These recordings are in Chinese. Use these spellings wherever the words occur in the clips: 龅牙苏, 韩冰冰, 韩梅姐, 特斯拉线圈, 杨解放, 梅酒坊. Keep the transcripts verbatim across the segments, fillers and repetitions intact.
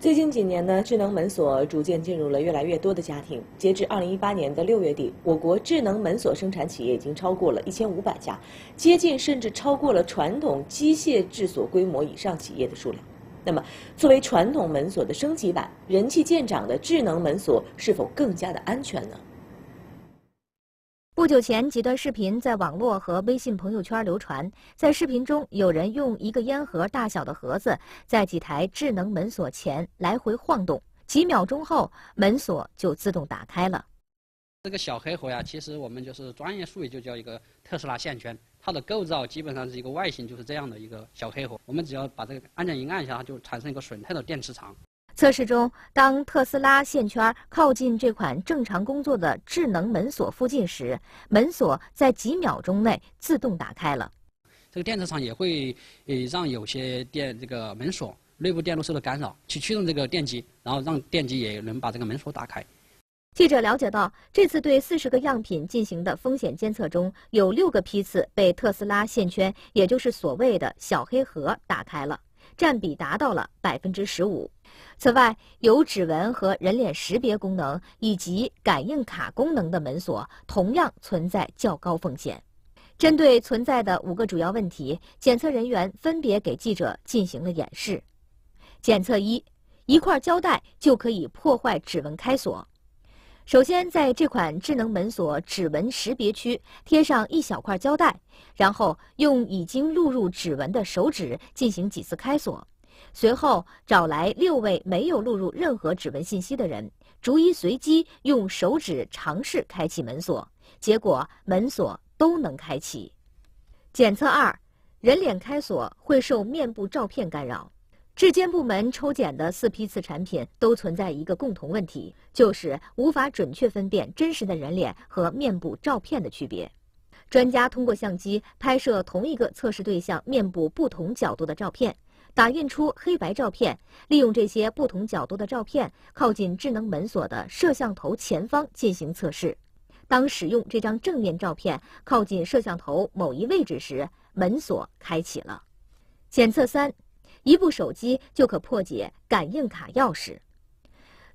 最近几年呢，智能门锁逐渐进入了越来越多的家庭。截至二零一八年的六月底，我国智能门锁生产企业已经超过了一千五百家，接近甚至超过了传统机械制锁规模以上企业的数量。那么，作为传统门锁的升级版，人气见长的智能门锁是否更加的安全呢？不久前，几段视频在网络和微信朋友圈流传。在视频中，有人用一个烟盒大小的盒子，在几台智能门锁前来回晃动，几秒钟后，门锁就自动打开了。这个小黑盒呀，其实我们就是专业术语就叫一个特斯拉线圈，它的构造基本上是一个外形就是这样的一个小黑盒。我们只要把这个按键一按一下，它就产生一个损态的电磁场。 测试中，当特斯拉线圈靠近这款正常工作的智能门锁附近时，门锁在几秒钟内自动打开了。这个电磁场也会呃让有些电这个门锁内部电路受到干扰，去驱动这个电机，然后让电机也能把这个门锁打开。记者了解到，这次对四十个样品进行的风险监测中，有六个批次被特斯拉线圈，也就是所谓的小黑盒打开了。 占比达到了百分之十五。此外，有指纹和人脸识别功能以及感应卡功能的门锁同样存在较高风险。针对存在的五个主要问题，检测人员分别给记者进行了演示。检测一：一块胶带就可以破坏指纹开锁。首先，在这款智能门锁指纹识别区贴上一小块胶带，然后用已经录入指纹的手指进行几次开锁。随后，找来六位没有录入任何指纹信息的人，逐一随机用手指尝试开启门锁，结果门锁都能开启。检测二，人脸开锁会受面部照片干扰。 质监部门抽检的四批次产品都存在一个共同问题，就是无法准确分辨真实的人脸和面部照片的区别。专家通过相机拍摄同一个测试对象面部不同角度的照片，打印出黑白照片，利用这些不同角度的照片靠近智能门锁的摄像头前方进行测试。当使用这张正面照片靠近摄像头某一位置时，门锁开启了。检测三。 一部手机就可破解感应卡钥匙。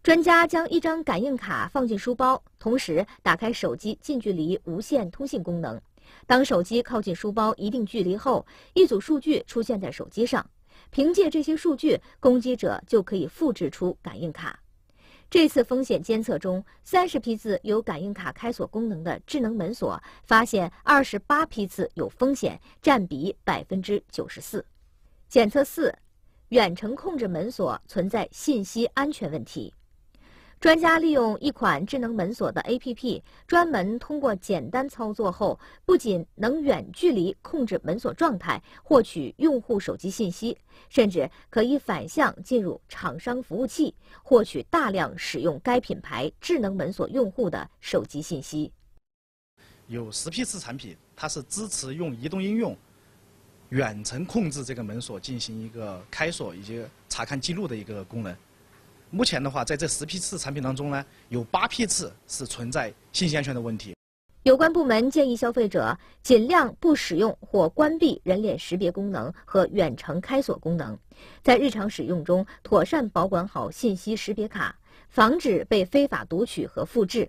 专家将一张感应卡放进书包，同时打开手机近距离无线通信功能。当手机靠近书包一定距离后，一组数据出现在手机上，凭借这些数据，攻击者就可以复制出感应卡。这次风险监测中，三十批次有感应卡开锁功能的智能门锁，发现二十八批次有风险，占比百分之九十四。 检测四，远程控制门锁存在信息安全问题。专家利用一款智能门锁的 A P P， 专门通过简单操作后，不仅能远距离控制门锁状态，获取用户手机信息，甚至可以反向进入厂商服务器，获取大量使用该品牌智能门锁用户的手机信息。有十批次产品，它是支持用移动应用。 远程控制这个门锁进行一个开锁以及查看记录的一个功能。目前的话，在这十批次产品当中呢，有八批次是存在信息安全的问题。有关部门建议消费者尽量不使用或关闭人脸识别功能和远程开锁功能，在日常使用中妥善保管好信息识别卡，防止被非法读取和复制。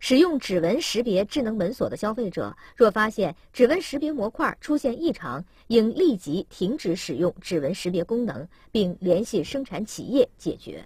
使用指纹识别智能门锁的消费者，若发现指纹识别模块出现异常，应立即停止使用指纹识别功能，并联系生产企业解决。